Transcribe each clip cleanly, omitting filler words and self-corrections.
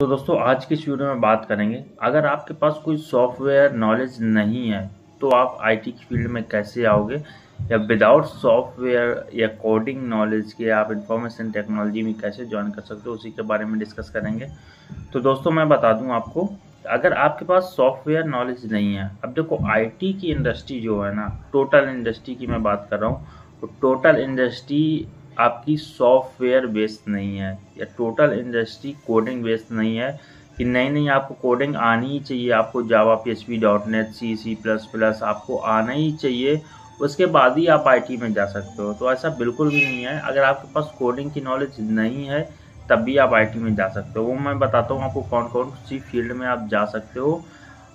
तो दोस्तों आज के इस वीडियो में बात करेंगे, अगर आपके पास कोई सॉफ्टवेयर नॉलेज नहीं है तो आप आईटी की फील्ड में कैसे आओगे, या विदाउट सॉफ्टवेयर या कोडिंग नॉलेज के आप इंफॉर्मेशन टेक्नोलॉजी में कैसे ज्वाइन कर सकते हो, उसी के बारे में डिस्कस करेंगे। तो दोस्तों मैं बता दूं आपको, अगर आपके पास सॉफ्टवेयर नॉलेज नहीं है, अब देखो आईटी की इंडस्ट्री जो है ना, टोटल इंडस्ट्री की मैं बात कर रहा हूँ, तो टोटल इंडस्ट्री आपकी सॉफ्टवेयर बेस्ड नहीं है या टोटल इंडस्ट्री कोडिंग बेस्ड नहीं है कि नहीं आपको कोडिंग आनी ही चाहिए, आपको जावा, पीएचपी, .NET, C++ आपको आना ही चाहिए, उसके बाद ही आप आईटी में जा सकते हो। तो ऐसा बिल्कुल भी नहीं है। अगर आपके पास कोडिंग की नॉलेज नहीं है तब भी आप आईटी में जा सकते हो। वो मैं बताता हूँ आपको कौन कौन सी फील्ड में आप जा सकते हो।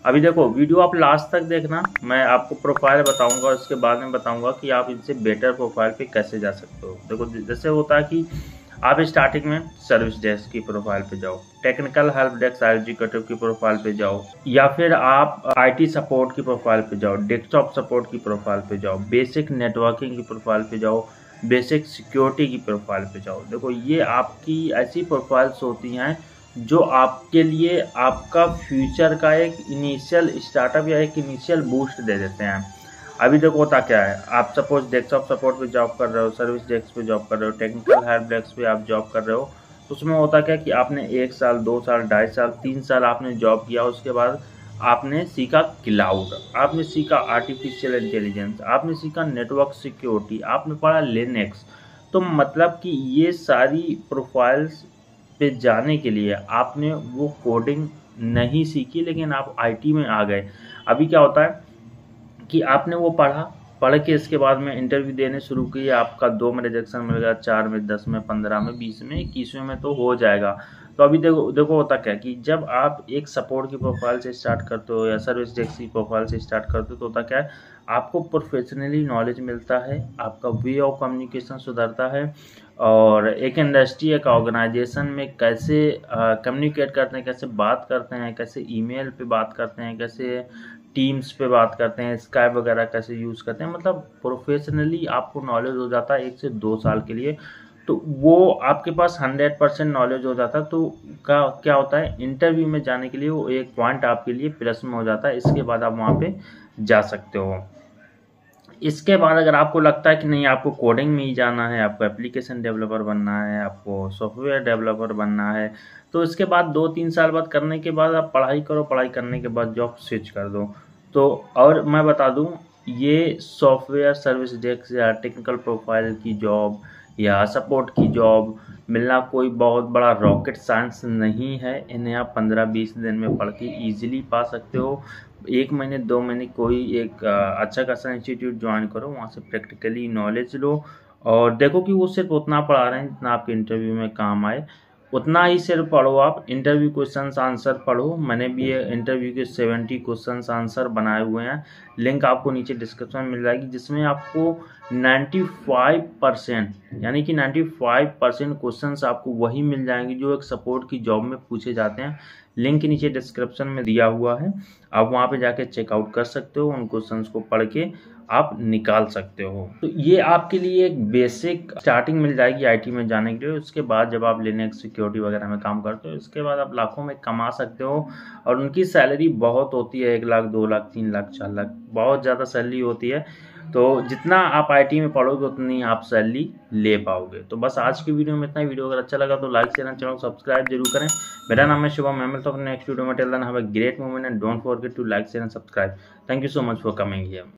अभी देखो वीडियो आप लास्ट तक देखना, मैं आपको प्रोफाइल बताऊंगा, उसके बाद में बताऊंगा कि आप इनसे बेटर प्रोफाइल पे कैसे जा सकते हो। देखो जैसे होता है कि आप स्टार्टिंग में सर्विस डेस्क की प्रोफाइल पे जाओ, टेक्निकल हेल्प डेस्क एग्जीक्यूटिव की प्रोफाइल पे जाओ, या फिर आप आईटी सपोर्ट की प्रोफाइल पे जाओ, डेस्कटॉप सपोर्ट की प्रोफाइल पे जाओ, बेसिक नेटवर्किंग की प्रोफाइल पे जाओ, बेसिक सिक्योरिटी की प्रोफाइल पे जाओ। देखो ये आपकी ऐसी प्रोफाइल्स होती हैं जो आपके लिए आपका फ्यूचर का एक इनिशियल स्टार्टअप या एक इनिशियल बूस्ट दे देते हैं। अभी देखो होता क्या है, आप सपोज डेस्कटॉप सपोर्ट पे जॉब कर रहे हो, सर्विस डेस्क पे जॉब कर रहे हो, टेक्निकल हेल्प डेस्क पे आप जॉब कर रहे हो, तो उसमें होता क्या कि आपने 1 साल, 2 साल, 2.5 साल, 3 साल आपने जॉब किया, उसके बाद आपने सीखा क्लाउड, आपने सीखा आर्टिफिशियल इंटेलिजेंस, आपने सीखा नेटवर्क सिक्योरिटी, आपने पढ़ा लिनक्स। तो मतलब कि ये सारी प्रोफाइल्स पे जाने के लिए आपने वो कोडिंग नहीं सीखी, लेकिन आप आईटी में आ गए। अभी क्या होता है कि आपने वो पढ़ के इसके बाद में इंटरव्यू देने शुरू किए, आपका 2 में रिजेक्शन मिलेगा, 4 में, 10 में, 15 में, 20 में, 21वें में तो हो जाएगा। तो अभी देखो होता क्या कि जब आप एक सपोर्ट की प्रोफाइल से स्टार्ट करते हो या सर्विस डेस्क की प्रोफाइल से स्टार्ट करते हो, तो होता क्या है, आपको प्रोफेशनली नॉलेज मिलता है, आपका वे ऑफ कम्युनिकेशन सुधरता है, और एक इंडस्ट्री, एक ऑर्गेनाइजेशन में कैसे कम्युनिकेट करते हैं, कैसे बात करते हैं, कैसे ईमेल पे बात करते हैं, कैसे टीम्स पे बात करते हैं, स्काइप वगैरह कैसे यूज़ करते हैं, मतलब प्रोफेशनली आपको नॉलेज हो जाता है 1 से 2 साल के लिए। तो वो आपके पास 100% नॉलेज हो जाता है। तो क्या होता है, इंटरव्यू में जाने के लिए वो एक पॉइंट आपके लिए प्लस में हो जाता है, इसके बाद आप वहाँ पे जा सकते हो। इसके बाद अगर आपको लगता है कि नहीं आपको कोडिंग में ही जाना है, आपको एप्लीकेशन डेवलपर बनना है, आपको सॉफ्टवेयर डेवलपर बनना है, तो इसके बाद 2-3 साल बाद करने के बाद आप पढ़ाई करो, पढ़ाई करने के बाद जॉब स्विच कर दो। तो और मैं बता दूँ, ये सॉफ्टवेयर सर्विस डेस्क या टेक्निकल प्रोफाइल की जॉब या सपोर्ट की जॉब मिलना कोई बहुत बड़ा रॉकेट साइंस नहीं है। इन्हें आप 15-20 दिन में पढ़ के ईजिली पा सकते हो। 1 महीने, 2 महीने कोई एक अच्छा खासा इंस्टीट्यूट ज्वाइन करो, वहाँ से प्रैक्टिकली नॉलेज लो, और देखो कि वो सिर्फ उतना पढ़ा रहे हैं जितना आपके इंटरव्यू में काम आए, उतना ही सिर्फ पढ़ो। आप इंटरव्यू क्वेश्चंस आंसर पढ़ो, मैंने भी इंटरव्यू के 70 क्वेश्चंस आंसर बनाए हुए हैं, लिंक आपको नीचे डिस्क्रिप्शन में मिल जाएगी, जिसमें आपको 95% यानी कि 95% क्वेश्चंस आपको वही मिल जाएंगे जो एक सपोर्ट की जॉब में पूछे जाते हैं। लिंक नीचे डिस्क्रिप्शन में दिया हुआ है, आप वहाँ पे जाके चेकआउट कर सकते हो, उन क्वेश्चंस को पढ़ के आप निकाल सकते हो। तो ये आपके लिए एक बेसिक स्टार्टिंग मिल जाएगी आईटी में जाने के लिए। उसके बाद जब आप लिनक्स सिक्योरिटी वगैरह में काम करते हो, इसके बाद आप लाखों में कमा सकते हो, और उनकी सैलरी बहुत होती है, 1 लाख, 2 लाख, 3 लाख, 4 लाख, बहुत ज़्यादा सैलरी होती है। तो जितना आप आईटी में पढ़ोगे उतनी आप सैलरी ले पाओगे। तो बस आज की वीडियो में इतना ही। वीडियो अगर अच्छा लगा तो लाइक, शेयर, चैनल सब्सक्राइब जरूर करें। मेरा नाम है शुभम, मैं मिलता हूं अपने नेक्स्ट वीडियो में। Till then have a great moment and don't forget to like, share and subscribe. Thank you so much for coming here.